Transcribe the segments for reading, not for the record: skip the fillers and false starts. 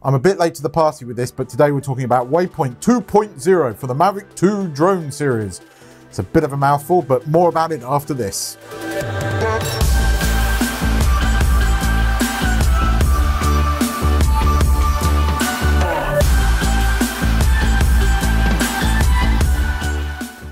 I'm a bit late to the party with this, but today we're talking about Waypoint 2.0 for the Mavic 2 drone series. It's a bit of a mouthful, but more about it after this.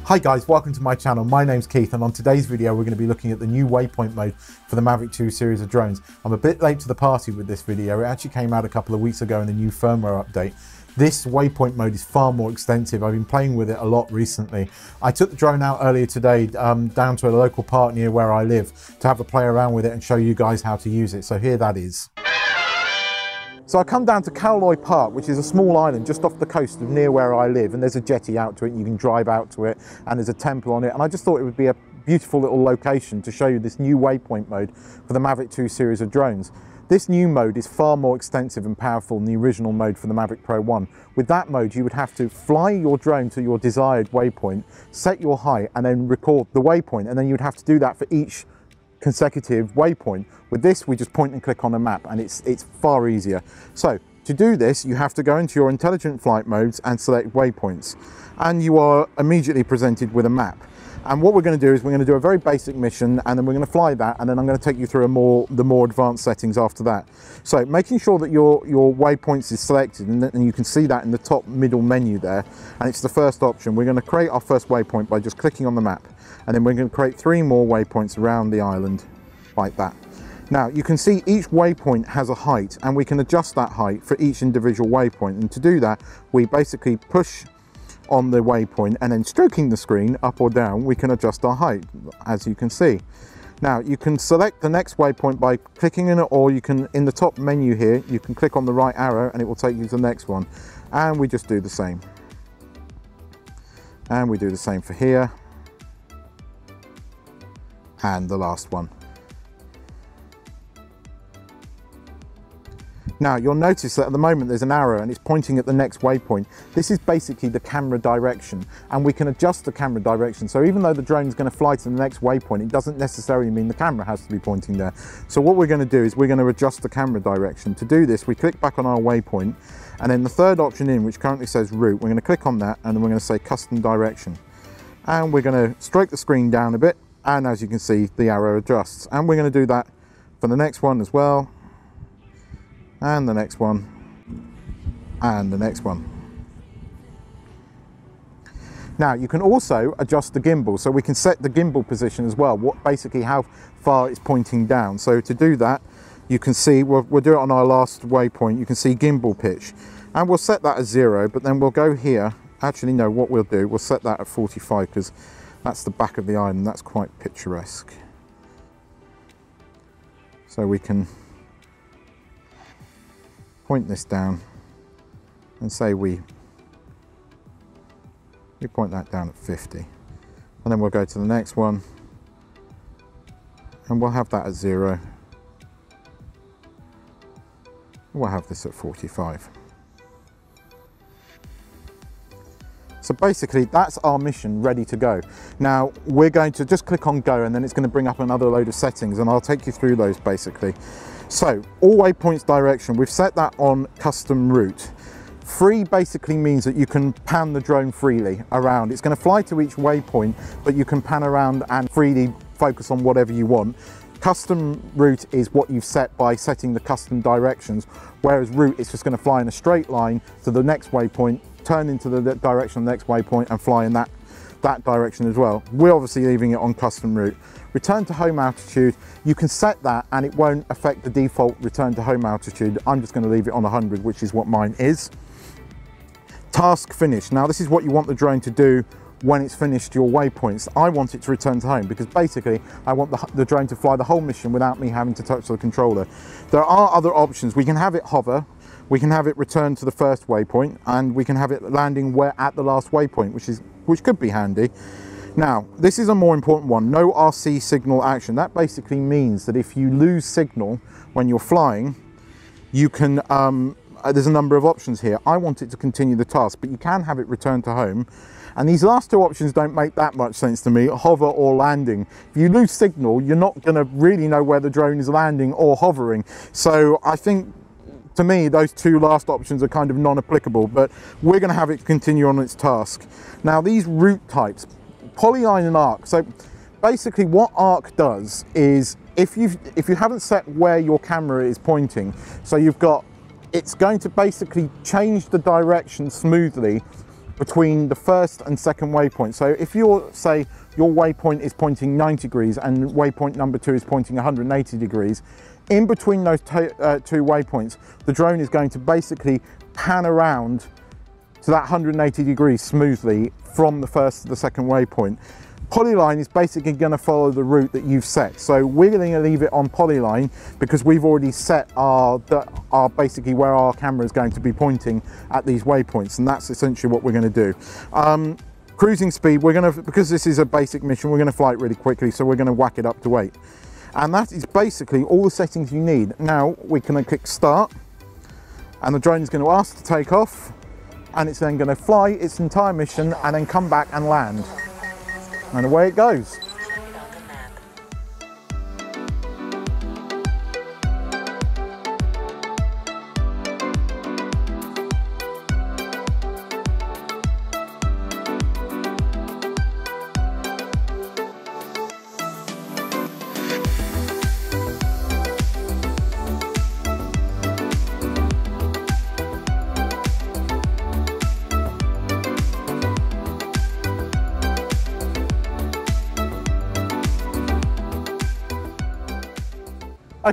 Hi guys, welcome to my channel. My name's Keith, and on today's video we're going to be looking at the new Waypoint mode for the Mavic 2 series of drones. I'm a bit late to the party with this video. It actually came out a couple of weeks ago in the new firmware update. This Waypoint mode is far more extensive. I've been playing with it a lot recently. I took the drone out earlier today down to a local park near where I live to have a play around with it and show you guys how to use it, so here that is. So I come down to Kowloy Park, which is a small island just off the coast of near where I live, and there's a jetty out to it, and you can drive out to it, and there's a temple on it, and I just thought it would be a beautiful little location to show you this new Waypoint mode for the Mavic 2 series of drones. This new mode is far more extensive and powerful than the original mode for the Mavic Pro 1. With that mode, you would have to fly your drone to your desired waypoint, set your height, and then record the waypoint, and then you would have to do that for each consecutive waypoint. With this, we just point and click on a map, and it's far easier. So to do this, you have to go into your intelligent flight modes and select waypoints, and you are immediately presented with a map. And what we're going to do is we're going to do a very basic mission, and then we're going to fly that, and then I'm going to take you through the more advanced settings after that. So making sure that your waypoints is selected, and you can see that in the top middle menu there, and it's the first option. We're going to create our first waypoint by just clicking on the map, and then we're going to create three more waypoints around the island like that. Now you can see each waypoint has a height, and we can adjust that height for each individual waypoint, and to do that we basically push on the waypoint, and then stroking the screen up or down, we can adjust our height, as you can see. Now you can select the next waypoint by clicking in it, or you can, in the top menu here, you can click on the right arrow and it will take you to the next one. And we just do the same. And we do the same for here. And the last one. Now you'll notice that at the moment there's an arrow and it's pointing at the next waypoint. This is basically the camera direction, and we can adjust the camera direction. So even though the drone is going to fly to the next waypoint, it doesn't necessarily mean the camera has to be pointing there. So what we're going to do is we're going to adjust the camera direction. To do this, we click back on our waypoint, and then the third option in, which currently says route, we're going to click on that, and then we're going to say custom direction. And we're going to stroke the screen down a bit, and as you can see, the arrow adjusts. And we're going to do that for the next one as well. And the next one, and the next one. Now you can also adjust the gimbal, so we can set the gimbal position as well, basically how far it's pointing down. So to do that, you can see, we'll do it on our last waypoint, you can see gimbal pitch, and we'll set that as 0, but then we'll go here, actually no, what we'll do, we'll set that at 45, because that's the back of the island, that's quite picturesque. So we can point this down and say we point that down at 50, and then we'll go to the next one and we'll have that at 0. We'll have this at 45. So basically that's our mission ready to go. Now we're going to just click on go, and then it's going to bring up another load of settings, and I'll take you through those basically. So all waypoints direction, we've set that on custom route. Free basically means that you can pan the drone freely around. It's going to fly to each waypoint, but you can pan around and freely focus on whatever you want. Custom route is what you've set by setting the custom directions, whereas route is just going to fly in a straight line to the next waypoint, turn into the direction of the next waypoint, and fly in that direction as well. We're obviously leaving it on custom route. Return to home altitude, you can set that and it won't affect the default return to home altitude. I'm just going to leave it on 100, which is what mine is. Task finished. Now this is what you want the drone to do when it's finished your waypoints. I want it to return to home, because basically I want the drone to fly the whole mission without me having to touch the controller. There are other options. We can have it hover, we can have it return to the first waypoint, and we can have it landing at the last waypoint, which could be handy. Now, this is a more important one, no RC signal action. That basically means that if you lose signal when you're flying, you can, there's a number of options here. I want it to continue the task, but you can have it return to home. And these last two options don't make that much sense to me, hover or landing. If you lose signal, you're not gonna really know where the drone is landing or hovering. So I think to me, those two last options are kind of non-applicable, but we're going to have it continue on its task. Now, these route types, polyline and arc. So basically what arc does is, if you haven't set where your camera is pointing, so you've got, it's going to basically change the direction smoothly between the first and second waypoint. So if you're, say, your waypoint is pointing 90 degrees and waypoint number 2 is pointing 180 degrees, in between those two waypoints, the drone is going to basically pan around to that 180 degrees smoothly from the first to the second waypoint. Polyline is basically going to follow the route that you've set. So we're going to leave it on polyline because we've already set our basically where our camera is going to be pointing at these waypoints, and that's essentially what we're going to do. Cruising speed, we're going to, because this is a basic mission, we're going to fly it really quickly, so we're going to whack it up to 8. And that is basically all the settings you need. Now we can click start, and the drone is going to ask to take off, and it's then going to fly its entire mission and then come back and land. And away it goes.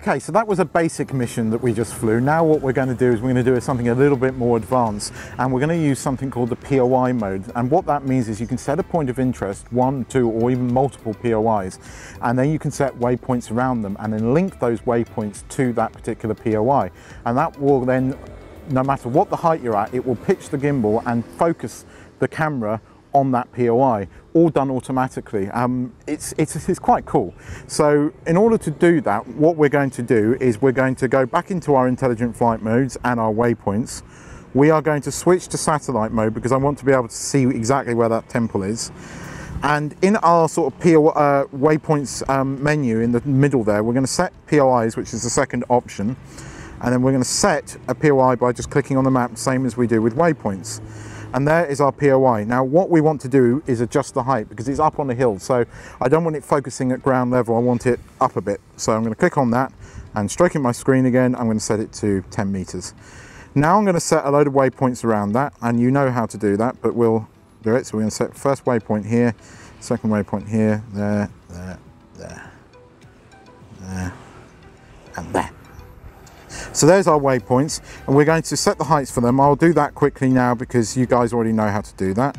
Okay, so that was a basic mission that we just flew. Now what we're going to do is we're going to do something a little bit more advanced, and we're going to use something called the POI mode. And what that means is you can set a point of interest, 1, 2, or even multiple POIs, and then you can set waypoints around them and then link those waypoints to that particular POI. And that will then, no matter what the height you're at, it will pitch the gimbal and focus the camera on that POI, all done automatically. It's quite cool. So in order to do that, what we're going to do is we're going to go back into our intelligent flight modes and our waypoints. We are going to switch to satellite mode because I want to be able to see exactly where that temple is. And in our sort of waypoints menu in the middle there, we're going to set POIs, which is the second option. And then we're going to set a POI by just clicking on the map, same as we do with waypoints. And there is our POI. Now what we want to do is adjust the height because it's up on the hill, so I don't want it focusing at ground level, I want it up a bit. So I'm going to click on that, and stroking my screen again, I'm going to set it to 10 meters. Now I'm going to set a load of waypoints around that, and you know how to do that, but we'll do it. So we're going to set first waypoint here, second waypoint here, there, and there. So there's our waypoints, and we're going to set the heights for them. I'll do that quickly now because you guys already know how to do that.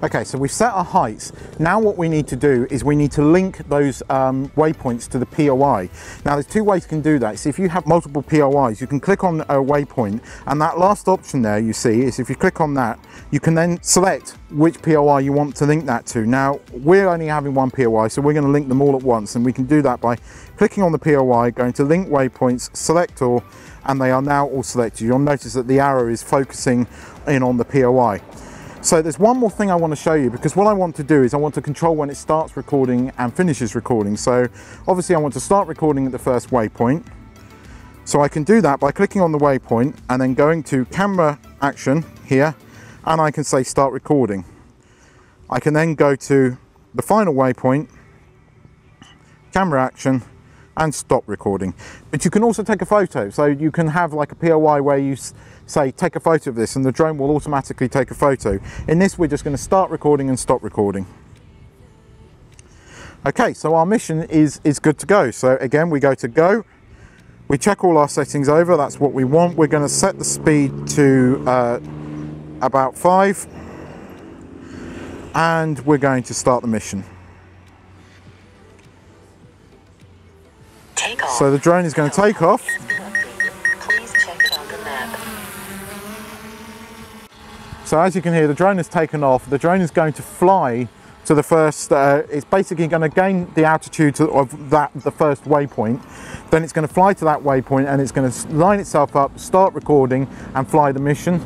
Okay, so we've set our heights. Now what we need to do is we need to link those waypoints to the POI. Now there's two ways you can do that. So if you have multiple POIs, you can click on a waypoint, and that last option there you see is, if you click on that, you can then select which POI you want to link that to. Now we're only having one POI, so we're going to link them all at once, and we can do that by clicking on the POI, going to link waypoints, select all, and they are now all selected. You'll notice that the arrow is focusing in on the POI. So there's one more thing I want to show you, because what I want to do is I want to control when it starts recording and finishes recording. So obviously I want to start recording at the first waypoint. So I can do that by clicking on the waypoint and then going to camera action here, and I can say start recording. I can then go to the final waypoint, camera action, and stop recording. But you can also take a photo, so you can have like a POI where you say take a photo of this, and the drone will automatically take a photo. In this, we're just going to start recording and stop recording. Okay, so our mission is good to go. So again, we go to go, we check all our settings over, that's what we want. We're going to set the speed to about 5, and we're going to start the mission. So the drone is going to take off. Please check it on the map. So as you can hear, the drone has taken off. The drone is going to fly to the first, it's basically going to gain the altitude of the first waypoint. Then it's going to fly to that waypoint, and it's going to line itself up, start recording, and fly the mission.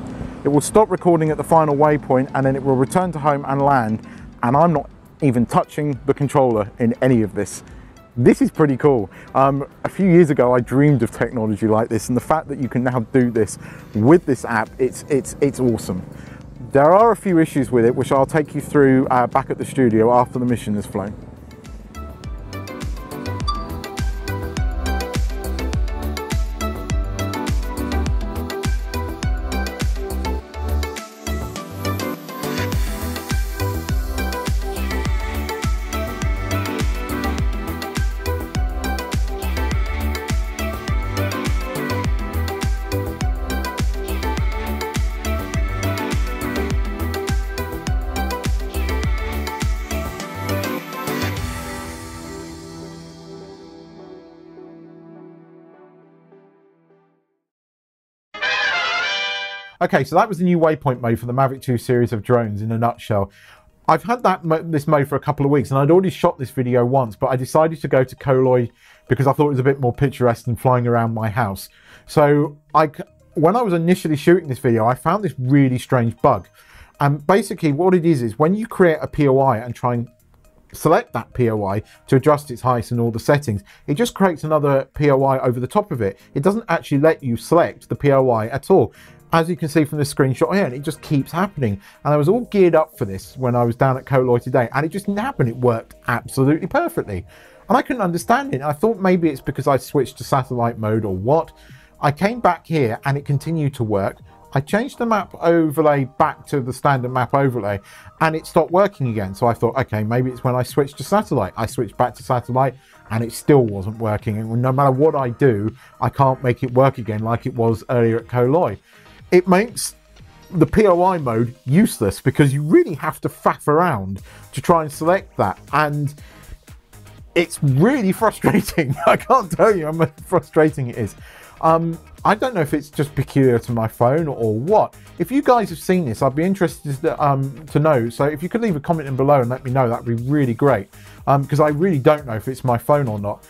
It will stop recording at the final waypoint, and then it will return to home and land. And I'm not even touching the controller in any of this. This is pretty cool. A few years ago, I dreamed of technology like this, and the fact that you can now do this with this app, it's awesome. There are a few issues with it, which I'll take you through back at the studio after the mission has flown. Okay, so that was the new Waypoint mode for the Mavic 2 series of drones in a nutshell. I've had this mode for a couple of weeks, and I'd already shot this video once, but I decided to go to Koloi because I thought it was a bit more picturesque than flying around my house. So when I was initially shooting this video, I found this really strange bug. And basically what it is when you create a POI and try and select that POI to adjust its height and all the settings, it just creates another POI over the top of it. It doesn't actually let you select the POI at all, as you can see from this screenshot here, and it just keeps happening. And I was all geared up for this when I was down at Koloi today, and it just didn't happen. It worked absolutely perfectly, and I couldn't understand it. I thought maybe it's because I switched to satellite mode or what. I came back here and it continued to work. I changed the map overlay back to the standard map overlay and it stopped working again. So I thought, okay, maybe it's when I switched to satellite. I switched back to satellite and it still wasn't working. And no matter what I do, I can't make it work again like it was earlier at Koloi. It makes the POI mode useless because you really have to faff around to try and select that. And it's really frustrating. I can't tell you how frustrating it is. I don't know if it's just peculiar to my phone or what. If you guys have seen this, I'd be interested to know. So if you could leave a comment in below and let me know, that'd be really great. Because I really don't know if it's my phone or not.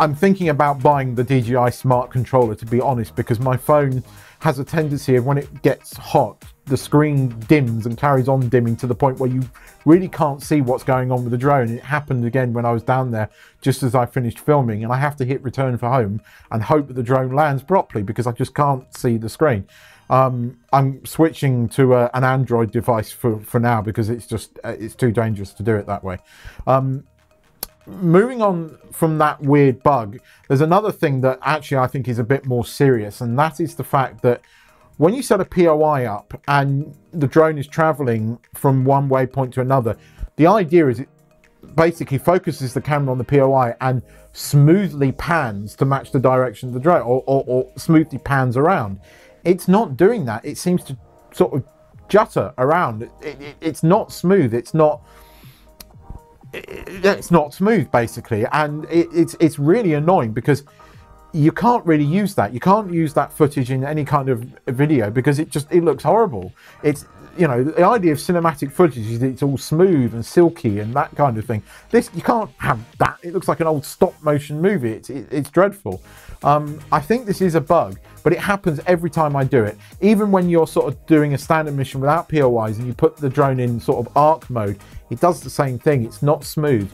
I'm thinking about buying the DJI Smart Controller, to be honest, because my phone has a tendency of, when it gets hot, the screen dims and carries on dimming to the point where you really can't see what's going on with the drone. It happened again when I was down there just as I finished filming, and I have to hit return for home and hope that the drone lands properly because I just can't see the screen. I'm switching to an Android device for now because it's just it's too dangerous to do it that way. Moving on from that weird bug, there's another thing that actually I think is a bit more serious, and that is the fact that when you set a POI up and the drone is traveling from one waypoint to another, the idea is it basically focuses the camera on the POI and smoothly pans to match the direction of the drone, or smoothly pans around. It's not doing that. It seems to sort of jutter around. It's not smooth. It's not smooth, basically, and it's really annoying because you can't really use that. You can't use that footage in any kind of video because it looks horrible. It's, you know, the idea of cinematic footage is it's all smooth and silky and that kind of thing. This, you can't have that. It looks like an old stop-motion movie. It's dreadful. I think this is a bug, but it happens every time I do it. Even when you're sort of doing a standard mission without POIs and you put the drone in sort of arc mode, it does the same thing. It's not smooth.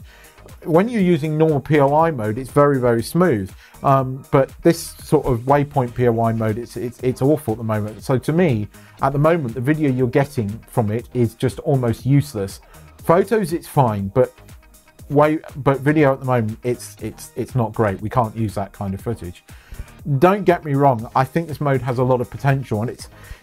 When you're using normal POI mode, it's very, very smooth. But this sort of waypoint POI mode, it's awful at the moment. So to me, at the moment, the video you're getting from it is just almost useless. Photos, it's fine, but video at the moment, it's not great. We can't use that kind of footage. Don't get me wrong, I think this mode has a lot of potential, and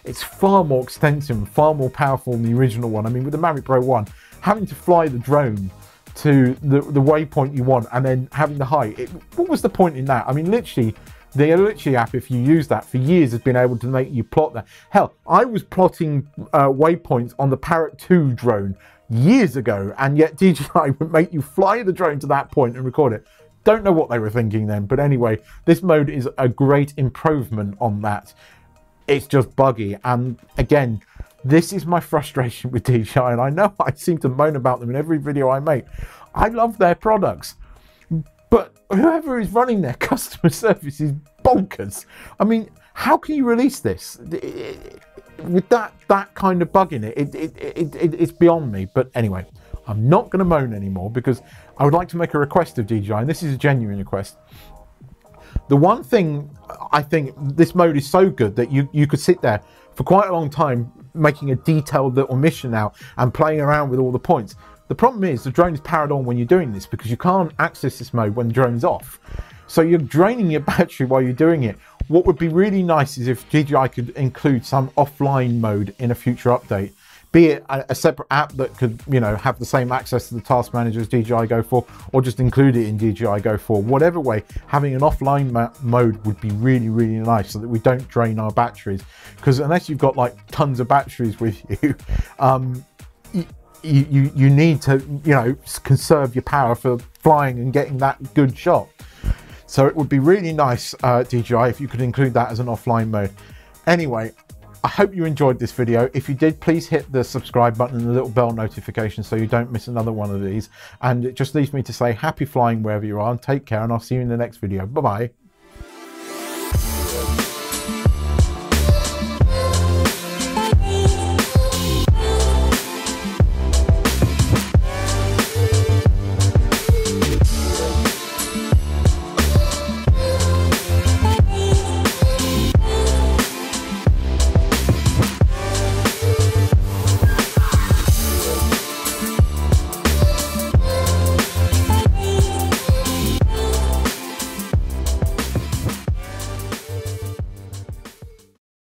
it's far more extensive, far more powerful than the original one. I mean, with the Mavic Pro 1, having to fly the drone to the waypoint you want and then having the height, what was the point in that? I mean, literally, the Litchi app, if you use that, for years has been able to make you plot that. Hell, I was plotting waypoints on the Parrot 2 drone years ago, and yet DJI would make you fly the drone to that point and record it. Don't know what they were thinking then, but anyway, this mode is a great improvement on that. It's just buggy, and again, this is my frustration with DJI, and I know I seem to moan about them in every video I make. I love their products, but whoever is running their customer service is bonkers. I mean, how can you release this with that kind of bug in it? It's beyond me, but anyway, I'm not going to moan anymore, because I would like to make a request of DJI, and this is a genuine request. The one thing I think, this mode is so good that you could sit there for quite a long time making a detailed little mission out and playing around with all the points. The problem is the drone is powered on when you're doing this, because you can't access this mode when the drone's off. So you're draining your battery while you're doing it. What would be really nice is if DJI could include some offline mode in a future update, be it a separate app that could, you know, have the same access to the task manager as DJI Go 4, or just include it in DJI Go 4. Whatever way, having an offline mode would be really, really nice, so that we don't drain our batteries. Because unless you've got like tons of batteries with you, you need to, you know, conserve your power for flying and getting that good shot. So it would be really nice, DJI, if you could include that as an offline mode. Anyway, I hope you enjoyed this video. If you did, please hit the subscribe button and the little bell notification so you don't miss another one of these. And it just leaves me to say happy flying wherever you are, and take care, and I'll see you in the next video. Bye-bye.